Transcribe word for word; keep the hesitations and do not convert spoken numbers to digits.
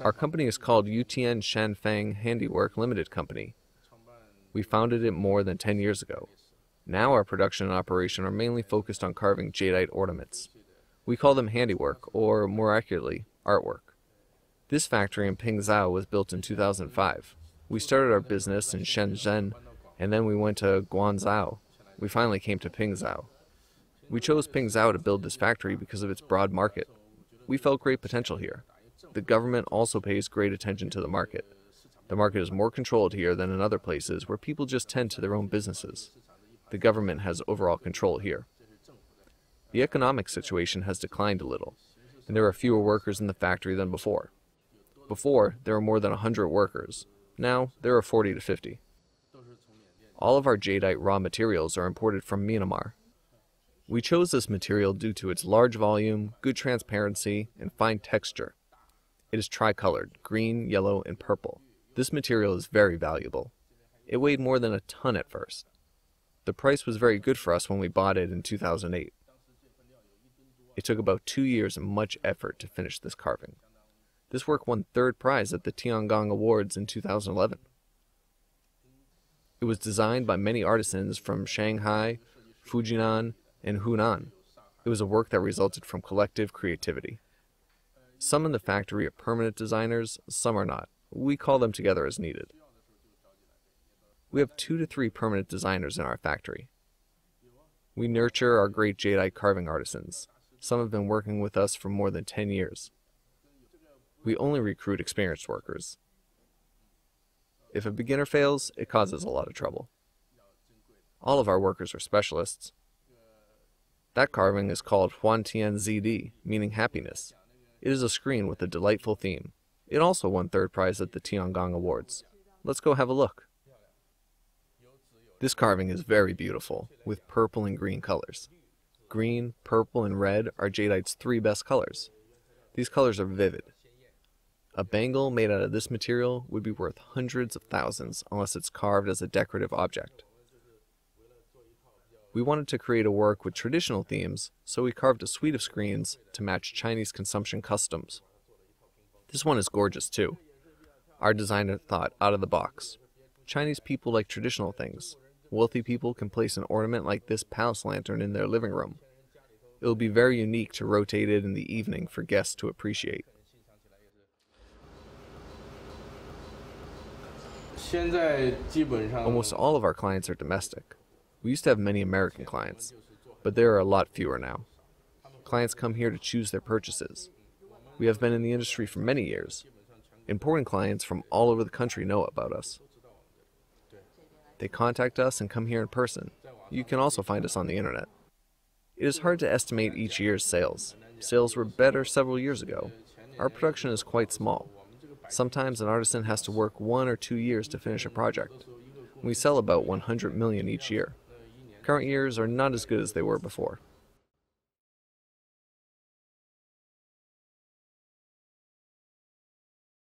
Our company is called Yutian Shanfang Handiwork Limited Company. We founded it more than ten years ago. Now our production and operation are mainly focused on carving jadeite ornaments. We call them handiwork, or more accurately, artwork. This factory in Pingzhou was built in two thousand five. We started our business in Shenzhen, and then we went to Guangzhou. We finally came to Pingzhou. We chose Pingzhou to build this factory because of its broad market. We felt great potential here. The government also pays great attention to the market. The market is more controlled here than in other places where people just tend to their own businesses. The government has overall control here. The economic situation has declined a little, and there are fewer workers in the factory than before. Before, there were more than one hundred workers. Now, there are forty to fifty. All of our jadeite raw materials are imported from Myanmar. We chose this material due to its large volume, good transparency, and fine texture. It is tricolored, green, yellow, and purple. This material is very valuable. It weighed more than a ton at first. The price was very good for us when we bought it in two thousand eight. It took about two years and much effort to finish this carving. This work won third prize at the Tiangong Awards in two thousand eleven. It was designed by many artisans from Shanghai, Fujinan, and Hunan. It was a work that resulted from collective creativity. Some in the factory are permanent designers, some are not. We call them together as needed. We have two to three permanent designers in our factory. We nurture our great jadeite carving artisans. Some have been working with us for more than ten years. We only recruit experienced workers. If a beginner fails, it causes a lot of trouble. All of our workers are specialists. That carving is called Huan Tian Z D, meaning happiness. It is a screen with a delightful theme. It also won third prize at the Tiangong Awards. Let's go have a look. This carving is very beautiful, with purple and green colors. Green, purple, and red are jadeite's three best colors. These colors are vivid. A bangle made out of this material would be worth hundreds of thousands unless it's carved as a decorative object. We wanted to create a work with traditional themes, so we carved a suite of screens to match Chinese consumption customs. This one is gorgeous too. Our designer thought out of the box. Chinese people like traditional things. Wealthy people can place an ornament like this palace lantern in their living room. It will be very unique to rotate it in the evening for guests to appreciate. Almost all of our clients are domestic. We used to have many American clients, but there are a lot fewer now. Clients come here to choose their purchases. We have been in the industry for many years. Important clients from all over the country know about us. They contact us and come here in person. You can also find us on the internet. It is hard to estimate each year's sales. Sales were better several years ago. Our production is quite small. Sometimes an artisan has to work one or two years to finish a project. We sell about one hundred million each year. Current years are not as good as they were before.